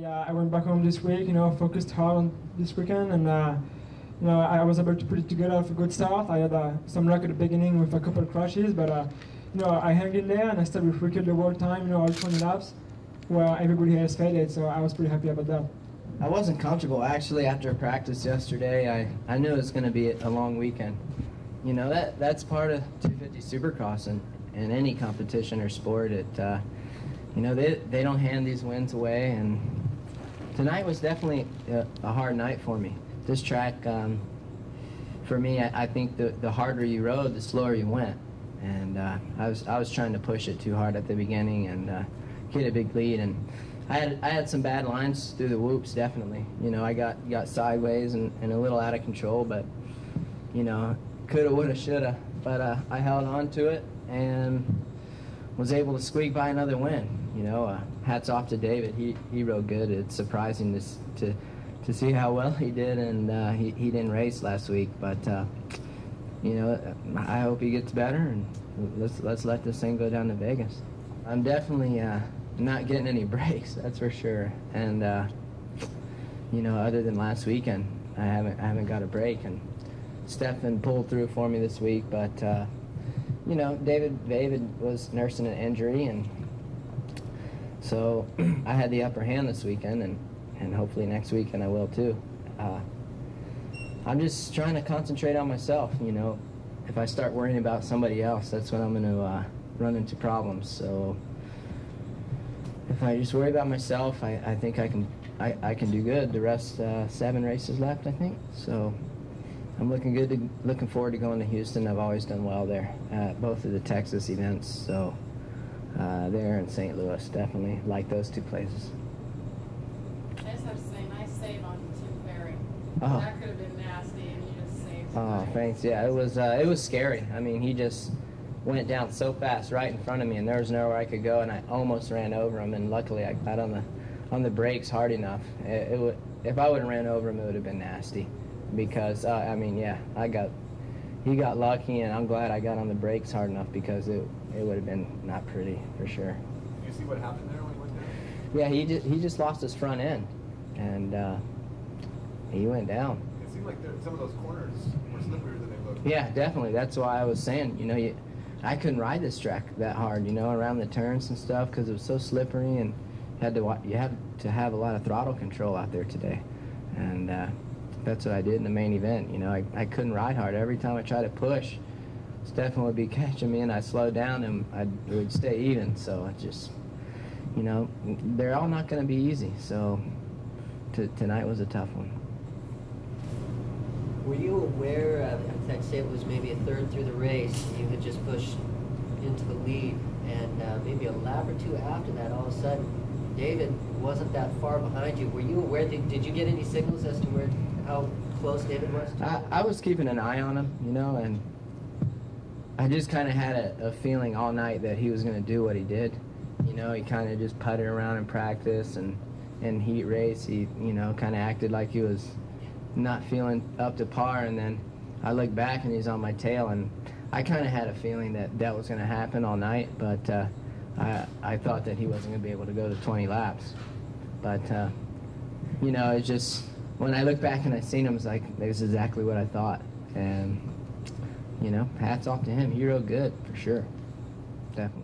I went back home this week, focused hard on this weekend, and I was able to put it together with a good start. I had some luck at the beginning with a couple crashes, but I hung in there and I stayed with Ricky the whole time, all 20 laps, where everybody has faded, so I was pretty happy about that. I wasn't comfortable, actually, after practice yesterday. I knew it was going to be a long weekend. That's part of 250 Supercross and any competition or sport. They don't hand these wins away, and tonight was definitely a hard night for me. This track, for me, I think the harder you rode, the slower you went. And I was trying to push it too hard at the beginning and get a big lead. And I had some bad lines through the whoops, definitely. I got sideways and a little out of control, but coulda, woulda, shoulda. But I held on to it and was able to squeak by another win. Hats off to David. He rode good. It's surprising to see how well he did, and he didn't race last week, but I hope he gets better, and let's let this thing go down to Vegas. I'm definitely not getting any breaks, that's for sure. And other than last weekend, I haven't got a break, and Stefan pulled through for me this week, but David was nursing an injury, and so I had the upper hand this weekend, and hopefully next weekend I will too. I'm just trying to concentrate on myself. If I start worrying about somebody else, that's when I'm going to run into problems. So if I just worry about myself, I think I can do good. The rest 7 races left, I think. So I'm looking forward to going to Houston. I've always done well there, both of the Texas events. So there in St. Louis, definitely like those two places. I just have to say, nice save on Tim Ferry. Oh. That could have been nasty, and you just saved. Oh, thanks. Yeah, it was scary. I mean, he just went down so fast right in front of me, and there was nowhere I could go, and I almost ran over him. And luckily, I got on the brakes hard enough. If I would have ran over him, it would have been nasty, because he got lucky, and I'm glad I got on the brakes hard enough, because it would have been not pretty for sure. Did you see what happened there when he went down? Yeah, he just lost his front end, and he went down. It seemed like some of those corners were slipperier than they looked. Yeah, definitely. That's why I was saying, I couldn't ride this track that hard, around the turns and stuff, because it was so slippery, and you have to have a lot of throttle control out there today, and that's what I did in the main event. I couldn't ride hard. Every time I tried to push, Stefan would be catching me, and I slowed down, and I would stay even. So I just. They're all not going to be easy, so tonight was a tough one. Were you aware, I think it was maybe a third through the race, you had just pushed into the lead, and maybe a lap or two after that, all of a sudden, David wasn't that far behind you. Were you aware, did you get any signals as to how close David was to you? I was keeping an eye on him, and I just kind of had a feeling all night that he was going to do what he did. He kind of just putted around in practice and heat race. He, kind of acted like he was not feeling up to par. And then I looked back, and he's on my tail. And I kind of had a feeling that that was going to happen all night. But I thought that he wasn't going to be able to go to 20 laps. But, it's just when I look back and I seen him, it's like, that's exactly what I thought. And, hats off to him. He rode good for sure. Definitely.